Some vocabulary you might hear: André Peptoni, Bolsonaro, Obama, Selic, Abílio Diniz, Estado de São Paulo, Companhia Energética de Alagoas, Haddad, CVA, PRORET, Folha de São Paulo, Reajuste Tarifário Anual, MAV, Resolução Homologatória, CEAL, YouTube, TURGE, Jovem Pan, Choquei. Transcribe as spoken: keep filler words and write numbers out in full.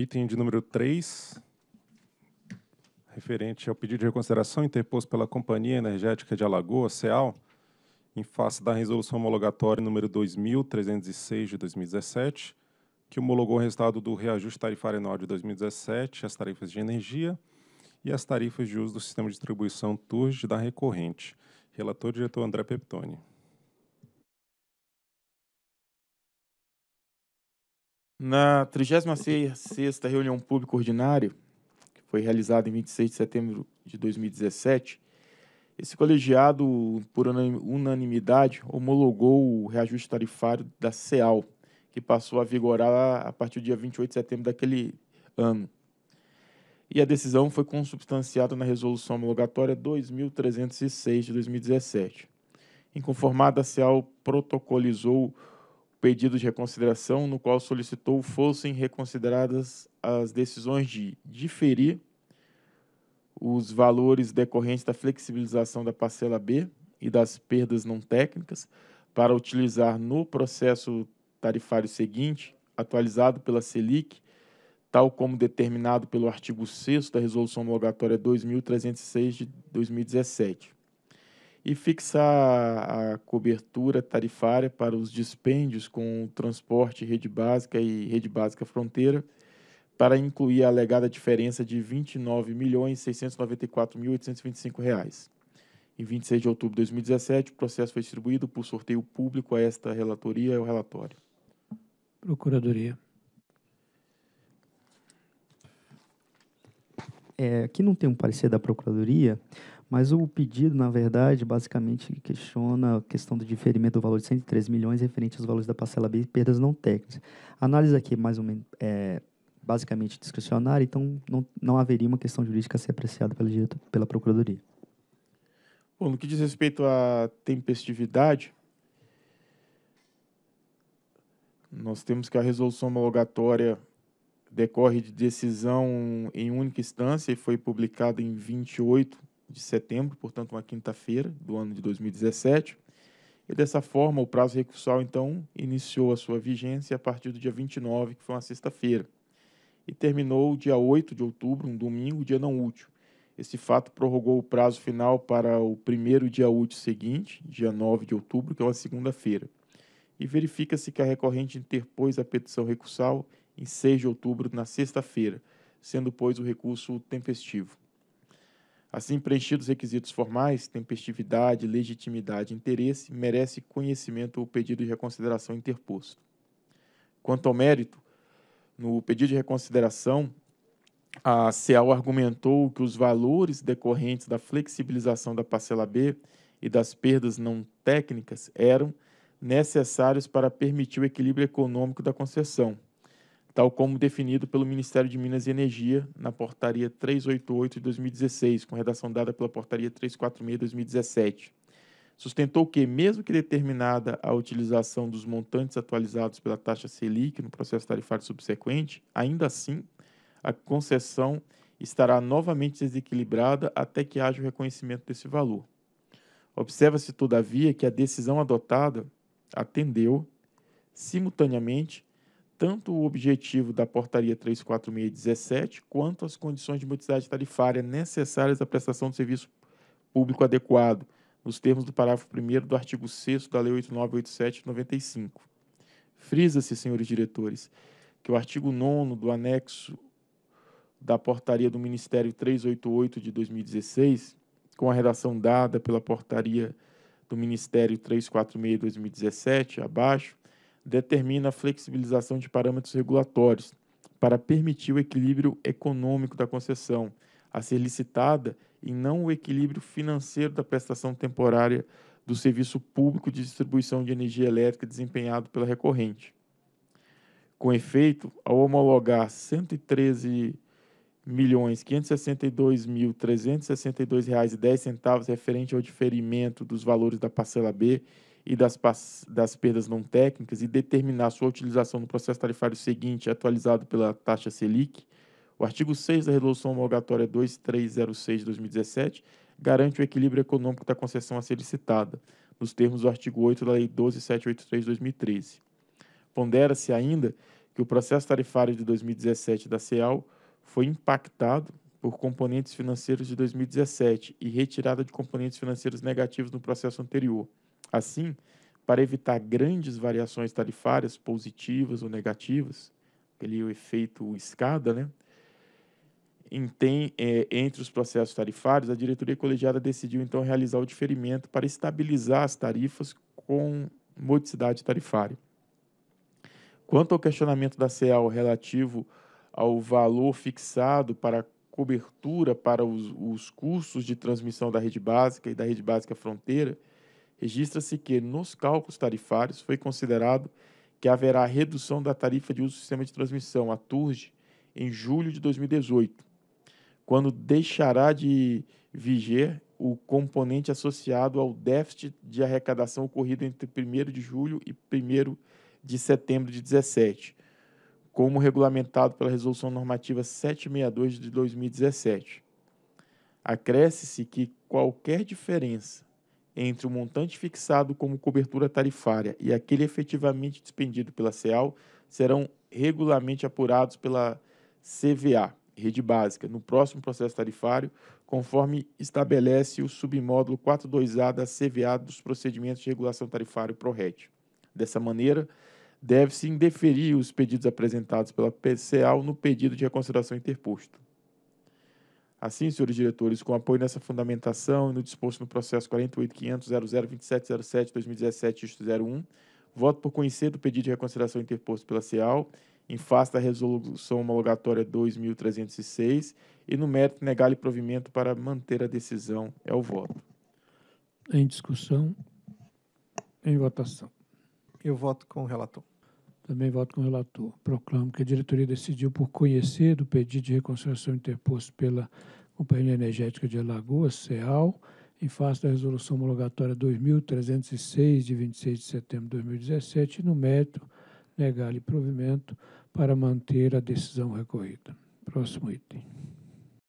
item de número três, referente ao pedido de reconsideração interposto pela Companhia Energética de Alagoas, C E A L, em face da resolução homologatória número dois mil trezentos e seis de dois mil e dezessete, que homologou o resultado do reajuste tarifário anual de dois mil e dezessete, as tarifas de energia e as tarifas de uso do sistema de distribuição TURGE da recorrente. Relator, diretor André Peptoni. Na trigésima sexta reunião pública ordinária, que foi realizada em vinte e seis de setembro de dois mil e dezessete, esse colegiado, por unanimidade, homologou o reajuste tarifário da C E A L, que passou a vigorar a partir do dia vinte e oito de setembro daquele ano. E a decisão foi consubstanciada na Resolução Homologatória dois mil trezentos e seis, de dois mil e dezessete. Inconformada, a C E A L protocolizou o pedido de reconsideração, no qual solicitou fossem reconsideradas as decisões de diferir os valores decorrentes da flexibilização da parcela B e das perdas não técnicas para utilizar no processo tarifário seguinte, atualizado pela Selic, tal como determinado pelo artigo sexto da Resolução Homologatória dois mil trezentos e seis de dois mil e dezessete, e fixar a cobertura tarifária para os dispêndios com o transporte rede básica e rede básica fronteira para incluir a alegada diferença de vinte e nove milhões seiscentos e noventa e quatro mil oitocentos e vinte e cinco reais. Em vinte e seis de outubro de dois mil e dezessete, o processo foi distribuído por sorteio público a esta relatoria e ao relatório. Procuradoria. É, aqui não tem um parecer da Procuradoria, mas o pedido, na verdade, basicamente questiona a questão do diferimento do valor de cento e três milhões referente aos valores da parcela B e perdas não técnicas. A análise aqui é mais ou menos é, basicamente discricionária, então não, não haveria uma questão jurídica a ser apreciada pela, pela Procuradoria. Bom, no que diz respeito à tempestividade, nós temos que a resolução homologatória decorre de decisão em única instância e foi publicada em vinte e oito de setembro, portanto, uma quinta-feira do ano de dois mil e dezessete. E, dessa forma, o prazo recursal, então, iniciou a sua vigência a partir do dia vinte e nove, que foi uma sexta-feira, e terminou dia oito de outubro, um domingo, dia não útil. Esse fato prorrogou o prazo final para o primeiro dia útil seguinte, dia nove de outubro, que é uma segunda-feira. E verifica-se que a recorrente interpôs a petição recursal em seis de outubro, na sexta-feira, sendo, pois, o recurso tempestivo. Assim, preenchidos os requisitos formais, tempestividade, legitimidade e interesse, merece conhecimento o pedido de reconsideração interposto. Quanto ao mérito, no pedido de reconsideração, a C E A L argumentou que os valores decorrentes da flexibilização da parcela B e das perdas não técnicas eram necessários para permitir o equilíbrio econômico da concessão, tal como definido pelo Ministério de Minas e Energia na Portaria trezentos e oitenta e oito de dois mil e dezesseis, com redação dada pela Portaria trezentos e quarenta e seis de dois mil e dezessete. Sustentou que, mesmo que determinada a utilização dos montantes atualizados pela taxa Selic no processo tarifário subsequente, ainda assim, a concessão estará novamente desequilibrada até que haja o reconhecimento desse valor. Observa-se, todavia, que a decisão adotada atendeu, simultaneamente, tanto o objetivo da Portaria trezentos e quarenta e seis de dois mil e dezessete quanto as condições de modicidade tarifária necessárias à prestação de serviço público adequado, nos termos do parágrafo primeiro do artigo sexto da Lei oito mil novecentos e oitenta e sete de noventa e cinco. Frisa-se, senhores diretores, que o artigo nono do anexo da Portaria do Ministério trezentos e oitenta e oito de dois mil e dezesseis, com a redação dada pela Portaria do Ministério trezentos e quarenta e seis de dois mil e dezessete, abaixo, determina a flexibilização de parâmetros regulatórios para permitir o equilíbrio econômico da concessão a ser licitada e não o equilíbrio financeiro da prestação temporária do serviço público de distribuição de energia elétrica desempenhado pela recorrente. Com efeito, ao homologar cento e treze milhões quinhentos e sessenta e dois mil trezentos e sessenta e dois reais e dez centavos referente ao diferimento dos valores da parcela B e das, das perdas não técnicas e determinar sua utilização no processo tarifário seguinte, atualizado pela taxa Selic, o artigo seis da Resolução Homologatória dois mil trezentos e seis de dois mil e dezessete garante o equilíbrio econômico da concessão a ser licitada, nos termos do artigo oito da Lei doze mil setecentos e oitenta e três de dois mil e treze. Pondera-se ainda que o processo tarifário de dois mil e dezessete da C E A L foi impactado por componentes financeiros de dois mil e dezessete e retirada de componentes financeiros negativos no processo anterior. Assim, para evitar grandes variações tarifárias, positivas ou negativas, aquele efeito escada, né? Tem, é, entre os processos tarifários, a diretoria colegiada decidiu, então, realizar o diferimento para estabilizar as tarifas com modicidade tarifária. Quanto ao questionamento da C E A L relativo ao valor fixado para cobertura para os, os custos de transmissão da rede básica e da rede básica fronteira, registra-se que, nos cálculos tarifários, foi considerado que haverá redução da tarifa de uso do sistema de transmissão, a TURGE, em julho de dois mil e dezoito, quando deixará de viger o componente associado ao déficit de arrecadação ocorrido entre primeiro de julho e primeiro de setembro de dois mil e dezessete, como regulamentado pela Resolução Normativa setecentos e sessenta e dois de dois mil e dezessete. Acresce-se que qualquer diferença entre o montante fixado como cobertura tarifária e aquele efetivamente despendido pela C E A L serão regularmente apurados pela C V A, Rede Básica, no próximo processo tarifário, conforme estabelece o submódulo quatro ponto dois A da C V A dos procedimentos de regulação tarifária PRORET. Dessa maneira, deve-se indeferir os pedidos apresentados pela C E A L no pedido de reconsideração interposto. Assim, senhores diretores, com apoio nessa fundamentação e no disposto no processo quarenta e oito ponto quinhentos ponto zero zero dois sete zero sete barra dois mil e dezessete ponto zero um, voto por conhecer do pedido de reconsideração interposto pela C E A L, em face da resolução homologatória dois mil trezentos e seis e no mérito negar-lhe provimento para manter a decisão. É o voto. Em discussão, em votação. Eu voto com o relator. Também voto com o relator. Proclamo que a diretoria decidiu por conhecer do pedido de reconsideração interposto pela Companhia Energética de Alagoas, C E A L, em face da resolução homologatória dois mil trezentos e seis, de vinte e seis de setembro de dois mil e dezessete, e no mérito negar-lhe provimento para manter a decisão recorrida. Próximo item.